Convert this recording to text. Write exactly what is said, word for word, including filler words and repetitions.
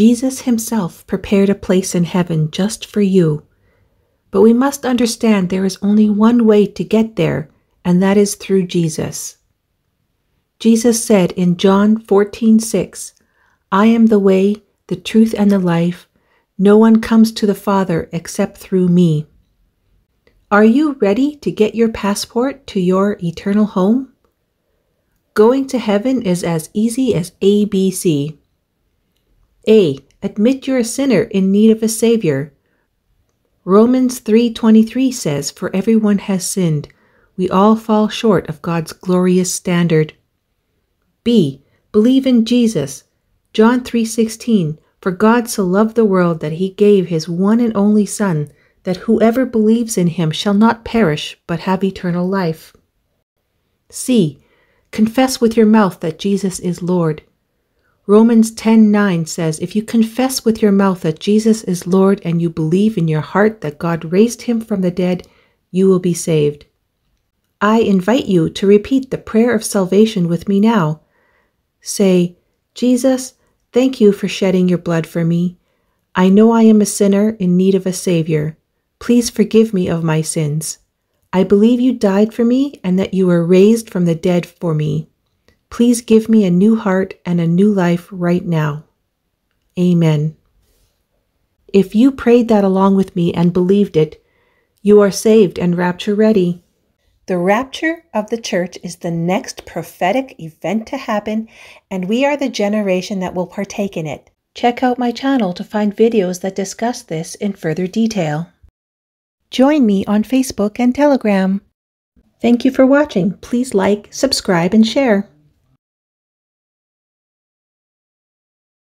Jesus himself prepared a place in heaven just for you. But we must understand there is only one way to get there, and that is through Jesus. Jesus said in John fourteen six, "I am the way, the truth, and the life. No one comes to the Father except through me." Are you ready to get your passport to your eternal home? Going to heaven is as easy as A B C. A. Admit you're a sinner in need of a Savior. Romans three twenty-three says, "For everyone has sinned. We all fall short of God's glorious standard." B. Believe in Jesus. John three sixteen, "For God so loved the world that he gave his one and only Son, that whoever believes in him shall not perish, but have eternal life." C. Confess with your mouth that Jesus is Lord. Romans ten nine says, "If you confess with your mouth that Jesus is Lord and you believe in your heart that God raised him from the dead, you will be saved." I invite you to repeat the prayer of salvation with me now. Say, "Jesus, thank you for shedding your blood for me. I know I am a sinner in need of a Savior. Please forgive me of my sins. I believe you died for me and that you were raised from the dead for me. Please give me a new heart and a new life right now. Amen." If you prayed that along with me and believed it, you are saved and rapture ready. The rapture of the church is the next prophetic event to happen, and we are the generation that will partake in it. Check out my channel to find videos that discuss this in further detail. Join me on Facebook and Telegram. Thank you for watching. Please like, subscribe, and share.